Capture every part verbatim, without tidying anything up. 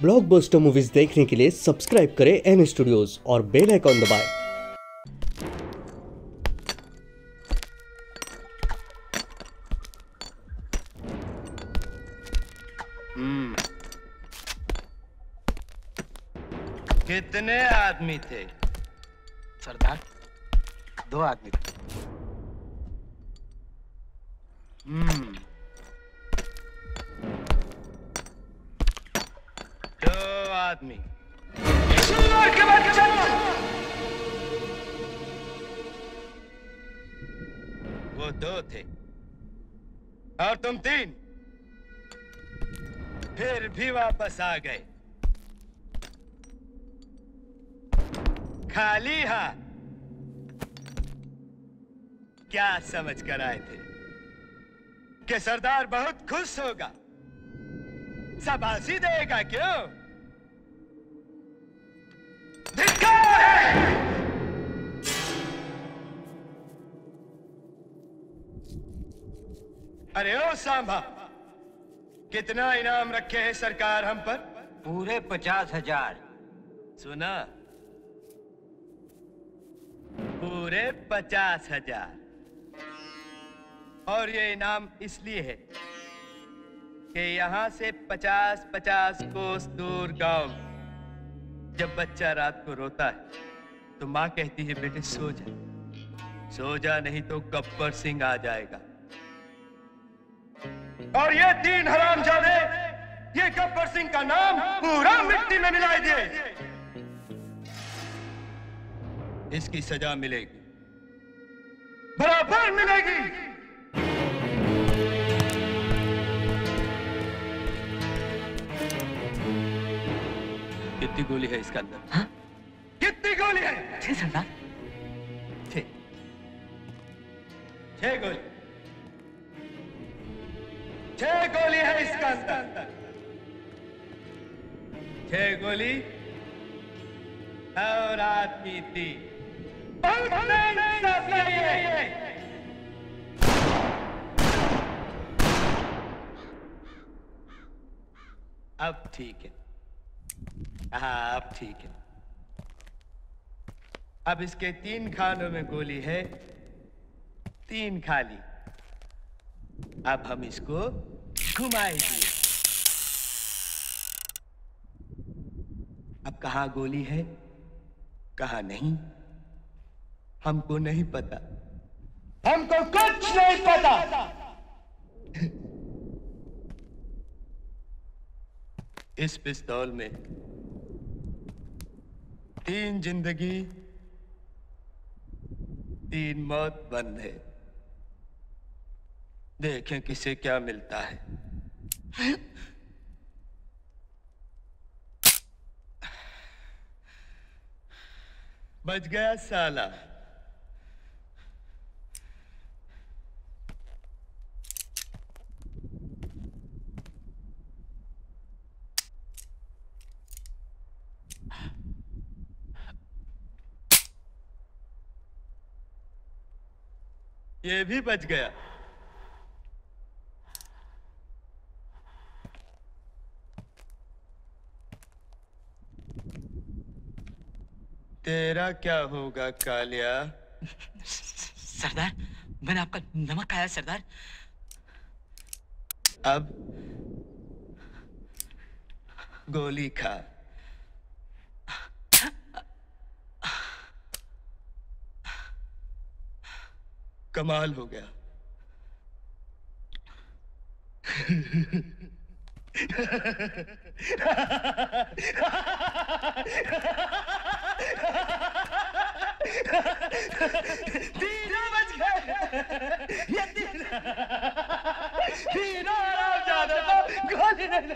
Blockbuster movies देखने के लिए सब्सक्राइब करें एन स्टूडियोज और बेल आइकॉन दबाएं। हम्म, कितने आदमी थे सरदार? दो आदमी थे। हम्म, आदमी के बाद वो दो थे और तुम तीन, फिर भी वापस आ गए खाली हाथ। क्या समझ कर आए थे कि सरदार बहुत खुश होगा, शाबाशी देगा? क्यों? अरे ओ सांभा, कितना इनाम रखे हैं सरकार हम पर? पूरे पचास हजार। सुना, पूरे पचास हजार। और ये इनाम इसलिए है कि यहाँ से पचास पचास कोस दूर गांव, जब बच्चा रात को रोता है तो माँ कहती है बेटे सो जा, सो जा नहीं तो गब्बर सिंह आ जाएगा। और ये तीन हरामजादे ये गब्बर सिंह का नाम पूरा मिट्टी में मिलाए दिए। इसकी सजा मिलेगी, बराबर मिलेगी। कितनी गोली है इसके अंदर? हाँ? कितनी गोली है? छह सरदार, छह। छह गोली, छह गोली है इसके अंदर। छह गोली और आदमी थी। बहुत इंसाफ नहीं है। अब ठीक है, हाँ अब ठीक है। अब इसके तीन खानों में गोली है, तीन खाली। अब हम इसको घुमाएंगे। अब कहाँ गोली है कहाँ नहीं हमको नहीं पता, हमको कुछ नहीं पता। इस पिस्तौल में तीन जिंदगी तीन मौत बंद है। देखें किसे क्या मिलता है। बच गया साला। ये भी बच गया। तेरा क्या होगा कालिया? सरदार, मैंने आपका नमक खाया सरदार। अब गोली खा। कमाल हो गया। तीनों बच गए। ये तीनों तीनों आराम ज्यादा तो गोली नहीं।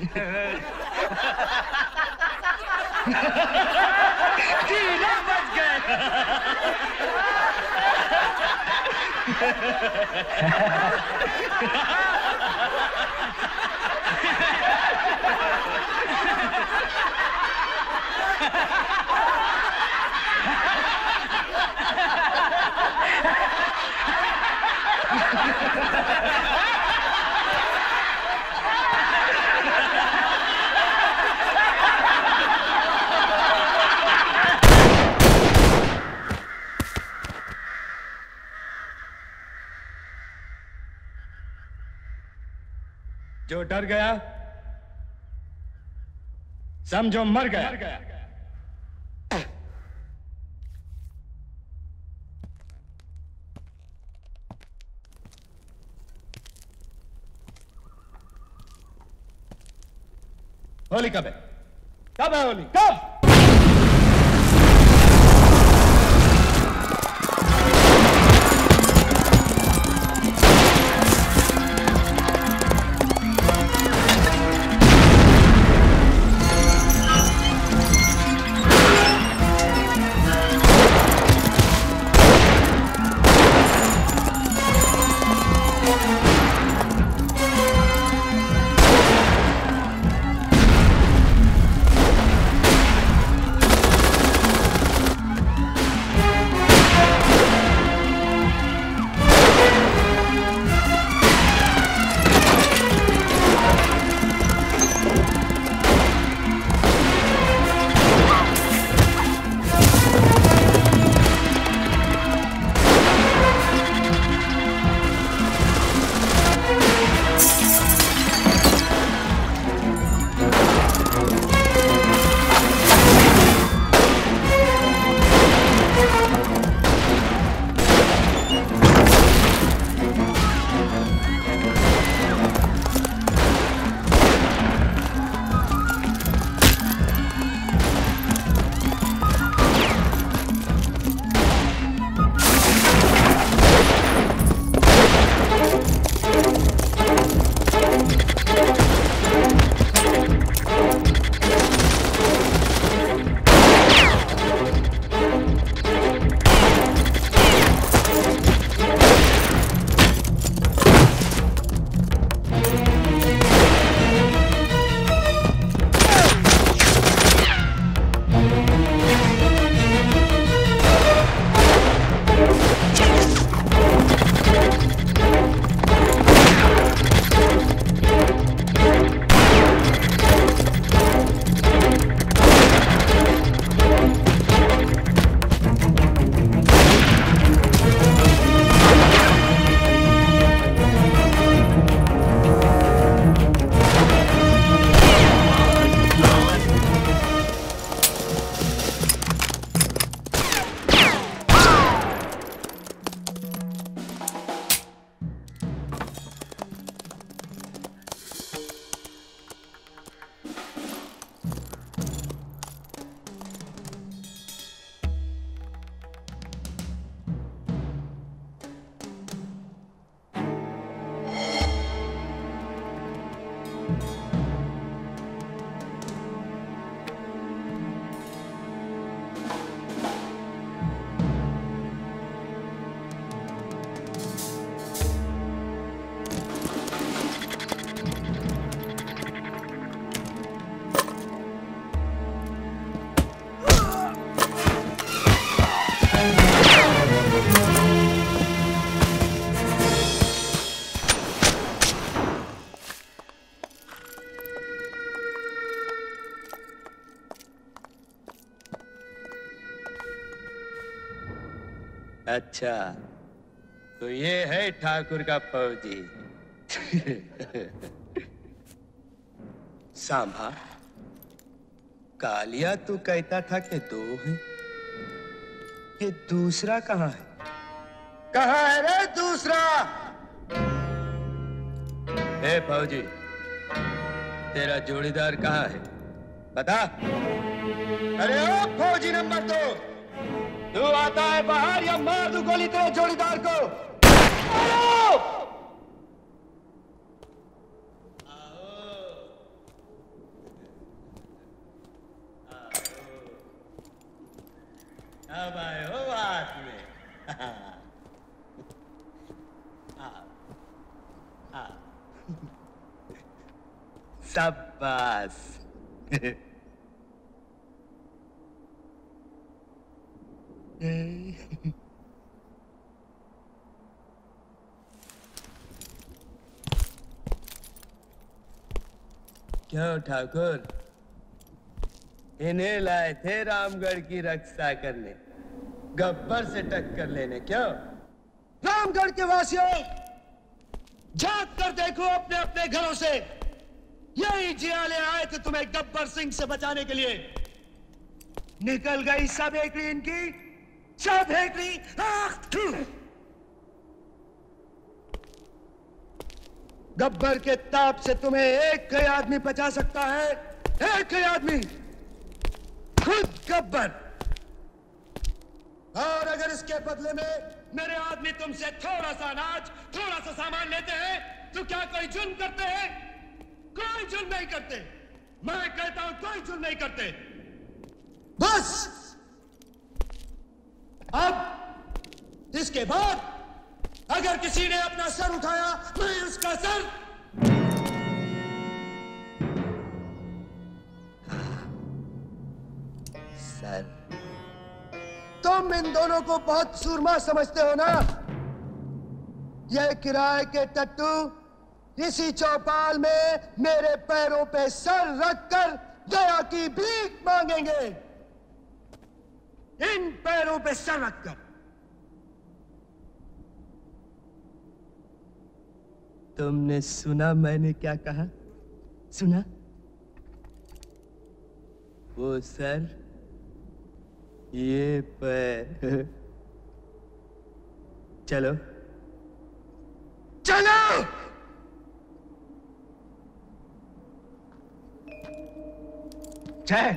तीनों बच गए। जो डर गया समझो मर गया, मर गया। होली कब है? कब है होली? कब? अच्छा तो ये है ठाकुर का फौजी। सांभा कालिया, तू कहता था कि दो है, ये दूसरा कहाँ है? कहाँ है रे दूसरा? हे फौजी, तेरा जोड़ीदार कहाँ है बता। अरे ओ फौजी नंबर दो, तू आता है बाहर या मार दूं गोली तेरे जोड़ीदार को। आओ! आओ! आओ! अब आए हो बात में। शाबाश। क्यों ठाकुर, इन्हें लाए थे रामगढ़ की रक्षा करने, गब्बर से टक्कर लेने? क्यों? रामगढ़ के वासियों, झांक कर देखो अपने अपने घरों से। यही जियाले आए थे तुम्हें गब्बर सिंह से बचाने के लिए। निकल गई सब हेकड़ी इनकी, सब हेकड़ी। गब्बर के ताप से तुम्हें एक ही आदमी बचा सकता है, एक ही आदमी, खुद गब्बर। और अगर इसके बदले में मेरे आदमी तुमसे थोड़ा सा अनाज, थोड़ा सा सामान लेते हैं, तो क्या कोई जुल्म करते हैं? कोई जुल्म नहीं करते। मैं कहता हूं कोई जुल्म नहीं करते। बस अब इसके बाद अगर किसी ने अपना सर उठाया, मैं उसका सर। सर, तुम इन दोनों को बहुत सूरमा समझते हो ना? यह किराए के टट्टू इसी चौपाल में मेरे पैरों पे सर रखकर दया की भीख मांगेंगे। इन पैरों पे सर रखकर। तुमने सुना मैंने क्या कहा? सुना? वो सर, ये पैर। चलो चलो। जय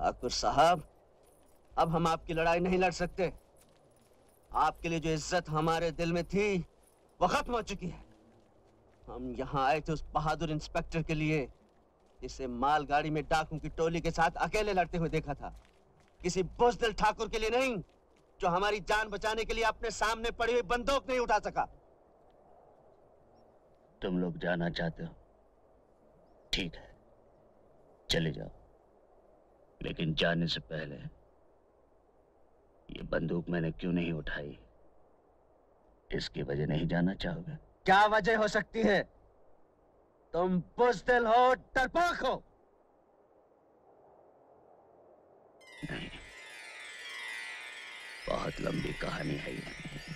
ठाकुर साहब, अब हम आपकी लड़ाई नहीं लड़ सकते। आपके लिए जो इज्जत हमारे दिल में थी वो खत्म हो चुकी है। हम यहाँ आए थे उस बहादुर इंस्पेक्टर के लिए जिसे मालगाड़ी में डाकुओं की टोली के साथ अकेले लड़ते हुए देखा था, किसी बुज़दिल ठाकुर के लिए नहीं जो हमारी जान बचाने के लिए अपने सामने पड़ी हुई बंदूक नहीं उठा सका। तुम लोग जाना चाहते हो, ठीक है, चले जाओ, लेकिन जाने से पहले ये बंदूक मैंने क्यों नहीं उठाई, इसकी वजह नहीं जानना चाहोगे? क्या वजह हो सकती है? तुम बुज़दिल हो, डरपोक हो। बहुत लंबी कहानी है।